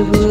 Passo.